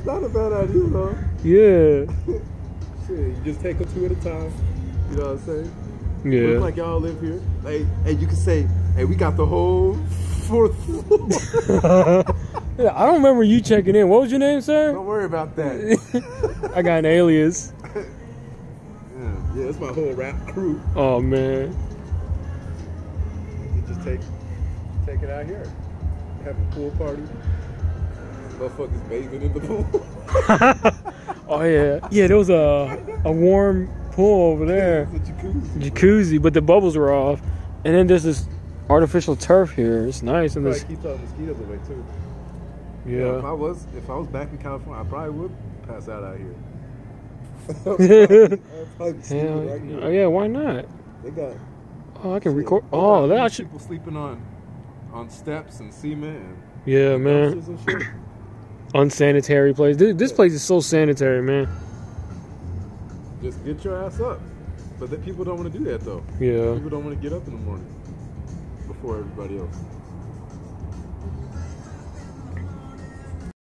It's not a bad idea, though. Yeah. Shit, you just take them two at a time. You know what I'm saying? Yeah. Look like y'all live here. Like, and you can say, hey, we got the whole 4th floor. Yeah, I don't remember you checking in. What was your name, sir? Don't worry about that. I got an alias. Yeah, that's my whole rap crew. Oh, man. You just take it out here. Have a pool party. Motherfuckers bathing in the pool. Oh, yeah. Yeah, there was a warm pool over there. Yeah, it's a jacuzzi. Jacuzzi, but the bubbles were off. And then there's this artificial turf here. It's nice. And this keeps all the mosquitoes away, too. Yeah. You know, if I was back in California, I probably would pass out here. Hell, yeah, why not? They got. Oh, I can record. Oh, that should. People sleeping on steps and cement. And yeah, man. And shit. Unsanitary place. Dude, this place is so sanitary, man. Just get your ass up. But people don't want to do that, though. Yeah. People don't want to get up in the morning before everybody else.